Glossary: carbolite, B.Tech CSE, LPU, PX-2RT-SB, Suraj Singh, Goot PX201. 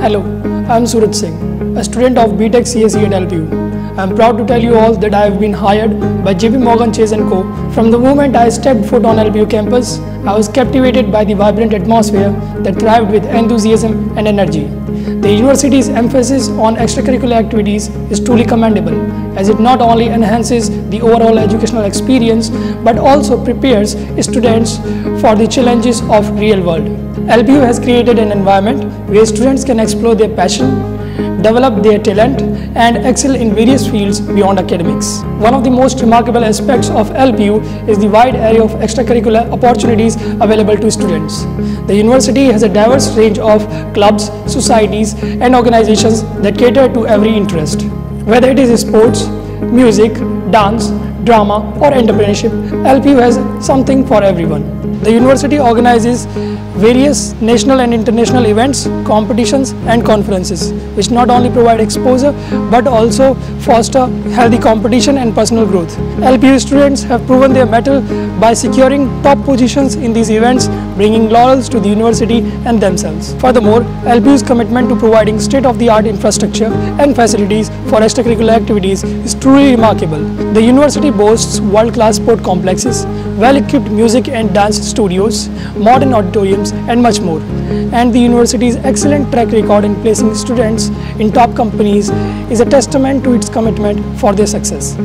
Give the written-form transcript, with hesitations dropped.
Hello, I am Suraj Singh, a student of B.Tech CSE at LPU. I am proud to tell you all that I have been hired by JP Morgan Chase & Co. From the moment I stepped foot on LPU campus, I was captivated by the vibrant atmosphere that thrived with enthusiasm and energy. The university's emphasis on extracurricular activities is truly commendable, as it not only enhances the overall educational experience but also prepares students for the challenges of the real world. LPU has created an environment where students can explore their passion, develop their talent, and excel in various fields beyond academics. One of the most remarkable aspects of LPU is the wide array of extracurricular opportunities available to students. The university has a diverse range of clubs, societies, and organizations that cater to every interest. Whether it is sports, music, dance, drama, or entrepreneurship, LPU has something for everyone. The university organizes various national and international events, competitions, and conferences, which not only provide exposure but also foster healthy competition and personal growth. LPU students have proven their mettle by securing top positions in these events, bringing laurels to the university and themselves. Furthermore, LPU's commitment to providing state-of-the-art infrastructure and facilities for extracurricular activities is truly remarkable. The university boasts world-class sport complexes, well-equipped music and dance studios, modern auditoriums, and much more, and the university's excellent track record in placing students in top companies is a testament to its commitment for their success.